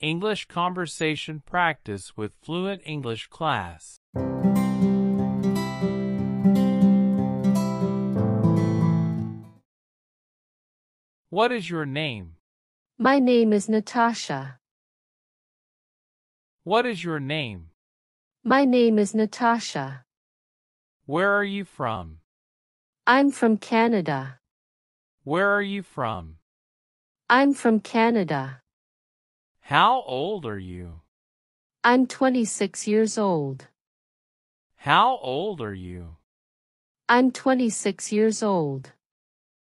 English conversation practice with Fluent English Class. What is your name? My name is Natasha. What is your name? My name is Natasha. Where are you from? I'm from Canada. Where are you from? I'm from Canada. How old are you? I'm 26 years old. How old are you? I'm 26 years old.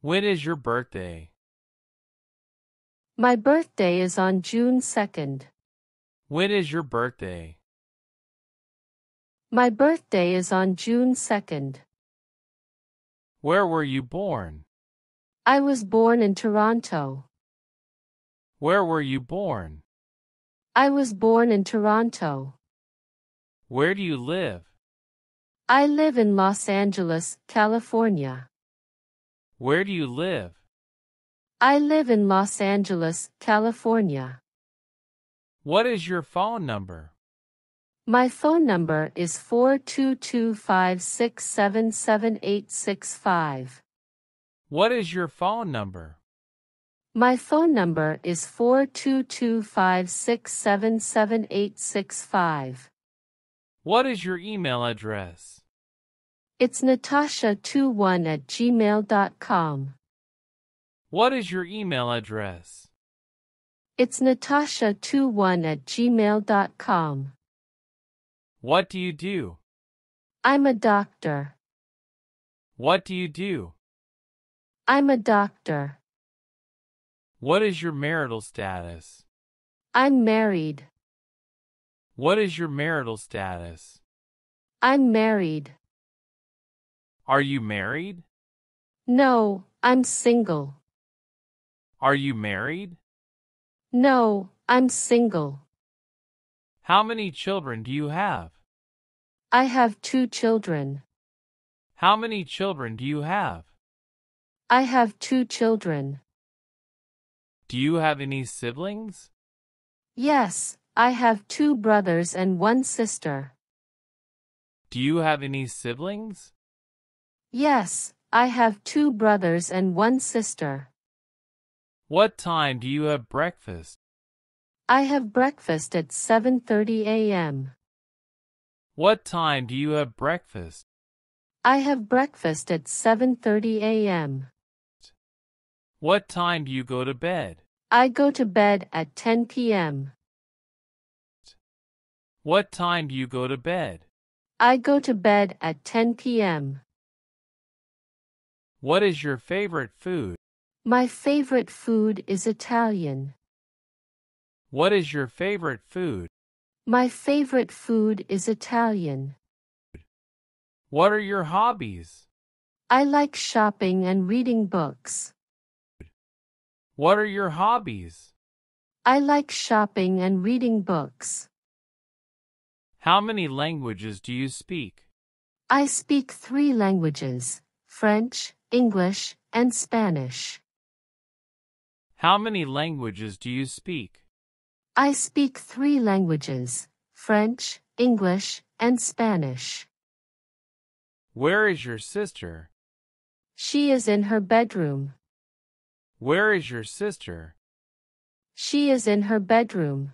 When is your birthday? My birthday is on June 2nd. When is your birthday? My birthday is on June 2nd. Where were you born? I was born in Toronto. Where were you born? I was born in Toronto. Where do you live? I live in Los Angeles, California. Where do you live? I live in Los Angeles, California. What is your phone number? My phone number is 422-567-7865. What is your phone number? My phone number is 422-567-7865. What is your email address? It's natasha21@gmail.com. What is your email address? It's natasha21@gmail.com. What do you do? I'm a doctor. What do you do? I'm a doctor. What is your marital status? I'm married. What is your marital status? I'm married. Are you married? No, I'm single. Are you married? No, I'm single. How many children do you have? I have 2 children. How many children do you have? I have 2 children. Do you have any siblings? Yes, I have 2 brothers and 1 sister. Do you have any siblings? Yes, I have 2 brothers and 1 sister. What time do you have breakfast? I have breakfast at 7:30 a.m. What time do you have breakfast? I have breakfast at 7:30 a.m. What time do you go to bed? I go to bed at 10 p.m. What time do you go to bed? I go to bed at 10 p.m. What is your favorite food? My favorite food is Italian. What is your favorite food? My favorite food is Italian. What are your hobbies? I like shopping and reading books. What are your hobbies? I like shopping and reading books. How many languages do you speak? I speak 3 languages: French, English, and Spanish. How many languages do you speak? I speak 3 languages: French, English, and Spanish. Where is your sister? She is in her bedroom. Where is your sister? She is in her bedroom.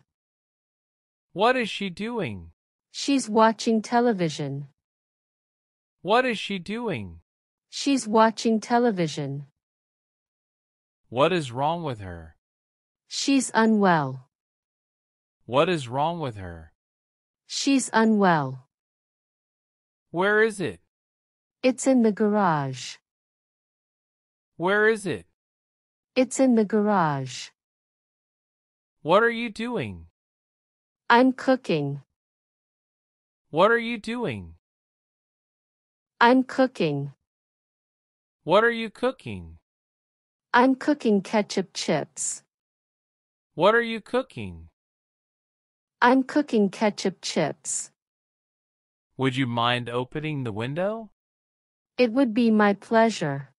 What is she doing? She's watching television. What is she doing? She's watching television. What is wrong with her? She's unwell. What is wrong with her? She's unwell. Where is it? It's in the garage. Where is it? It's in the garage. What are you doing? I'm cooking. What are you doing? I'm cooking. What are you cooking? I'm cooking ketchup chips. What are you cooking? I'm cooking ketchup chips. Would you mind opening the window? It would be my pleasure.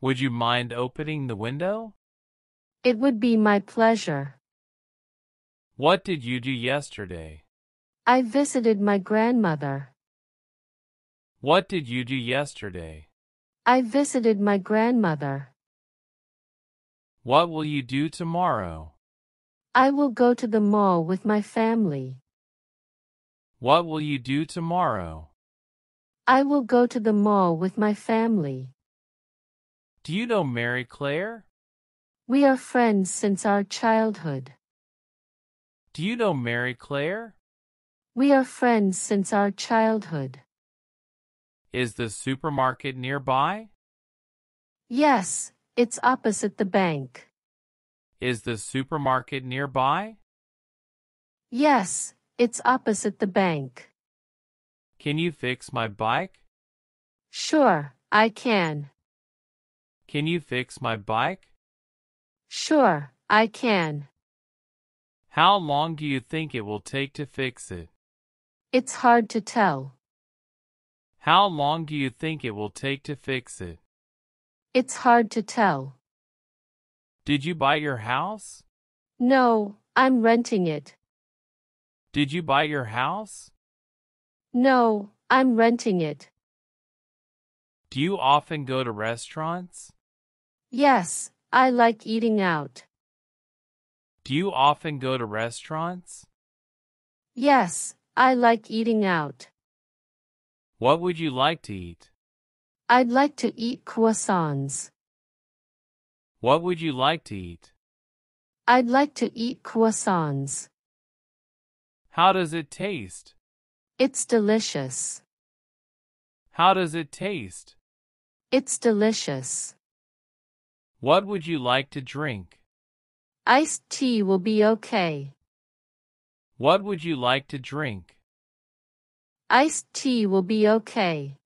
Would you mind opening the window? It would be my pleasure. What did you do yesterday? I visited my grandmother. What did you do yesterday? I visited my grandmother. What will you do tomorrow? I will go to the mall with my family. What will you do tomorrow? I will go to the mall with my family. Do you know Mary Claire? We are friends since our childhood. Do you know Mary Claire? We are friends since our childhood. Is the supermarket nearby? Yes, it's opposite the bank. Is the supermarket nearby? Yes, it's opposite the bank. Can you fix my bike? Sure, I can. Can you fix my bike? Sure, I can. How long do you think it will take to fix it? It's hard to tell. How long do you think it will take to fix it? It's hard to tell. Did you buy your house? No, I'm renting it. Did you buy your house? No, I'm renting it. Do you often go to restaurants? Yes, I like eating out. Do you often go to restaurants? Yes, I like eating out. What would you like to eat? I'd like to eat croissants. What would you like to eat? I'd like to eat croissants. How does it taste? It's delicious. How does it taste? It's delicious. What would you like to drink? Iced tea will be okay. What would you like to drink? Iced tea will be okay.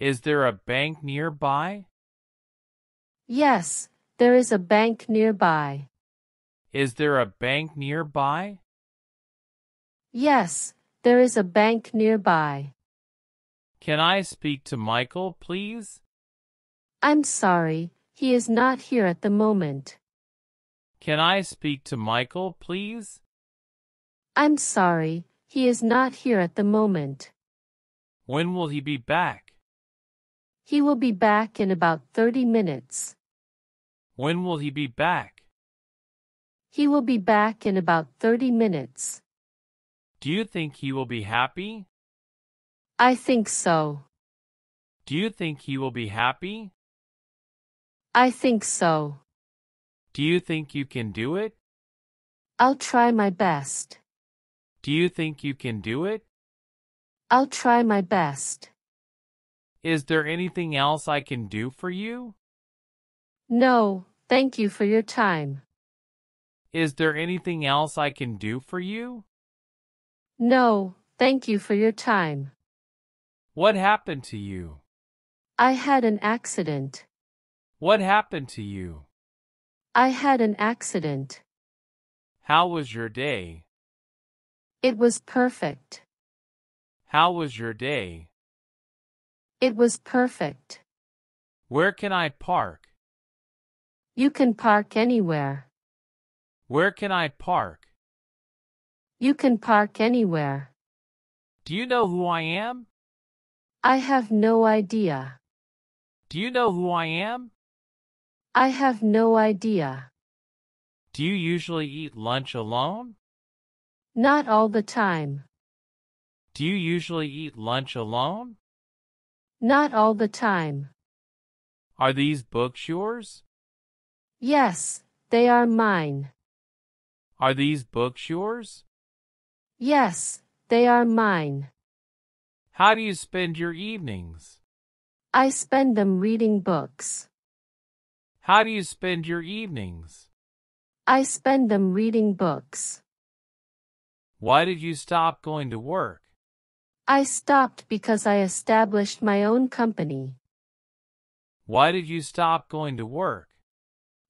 Is there a bank nearby? Yes, there is a bank nearby. Is there a bank nearby? Yes, there is a bank nearby. Can I speak to Michael, please? I'm sorry, he is not here at the moment. Can I speak to Michael, please? I'm sorry, he is not here at the moment. When will he be back? He will be back in about 30 minutes. When will he be back? He will be back in about 30 minutes. Do you think he will be happy? I think so. Do you think he will be happy? I think so. Do you think you can do it? I'll try my best. Do you think you can do it? I'll try my best. Is there anything else I can do for you? No, thank you for your time. Is there anything else I can do for you? No, thank you for your time. What happened to you? I had an accident. What happened to you? I had an accident. How was your day? It was perfect. How was your day? It was perfect. Where can I park? You can park anywhere. Where can I park? You can park anywhere. Do you know who I am? I have no idea. Do you know who I am? I have no idea. Do you usually eat lunch alone? Not all the time. Do you usually eat lunch alone? Not all the time. Are these books yours? Yes, they are mine. Are these books yours? Yes, they are mine. How do you spend your evenings? I spend them reading books. How do you spend your evenings? I spend them reading books. Why did you stop going to work? I stopped because I established my own company. Why did you stop going to work?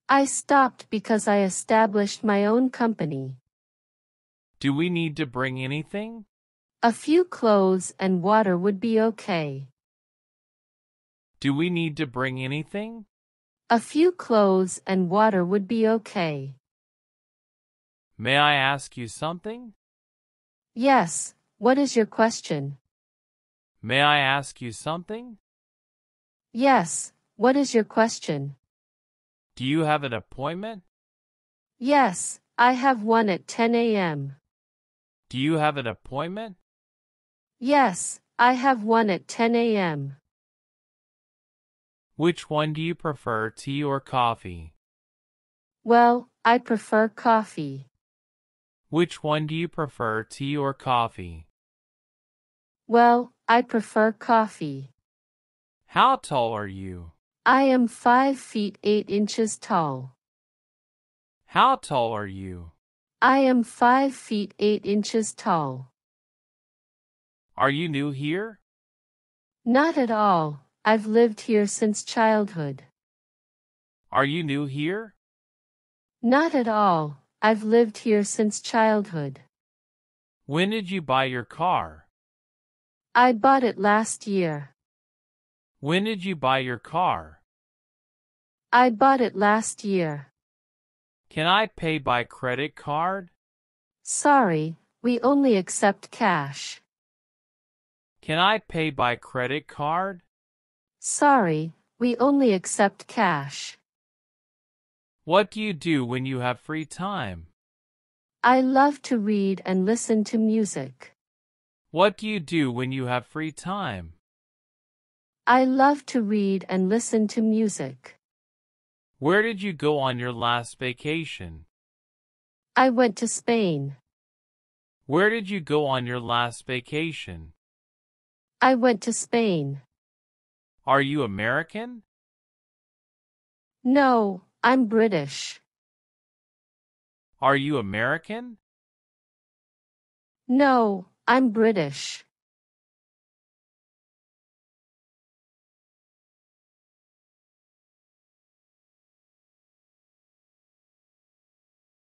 I stopped because I established my own company. Do we need to bring anything? A few clothes and water would be okay. Do we need to bring anything? A few clothes and water would be okay. May I ask you something? Yes, what is your question? May I ask you something? Yes, what is your question? Do you have an appointment? Yes, I have one at 10 a.m. Do you have an appointment? Yes, I have one at 10 a.m. Which one do you prefer, tea or coffee? Well, I prefer coffee. Which one do you prefer, tea or coffee? Well, I prefer coffee. How tall are you? I am 5 feet 8 inches tall. How tall are you? I am 5 feet 8 inches tall. Are you new here? Not at all. I've lived here since childhood. Are you new here? Not at all. I've lived here since childhood. When did you buy your car? I bought it last year. When did you buy your car? I bought it last year. Can I pay by credit card? Sorry, we only accept cash. Can I pay by credit card? Sorry, we only accept cash. What do you do when you have free time? I love to read and listen to music. What do you do when you have free time? I love to read and listen to music. Where did you go on your last vacation? I went to Spain. Where did you go on your last vacation? I went to Spain. Are you American? No. I'm British. Are you American? No, I'm British.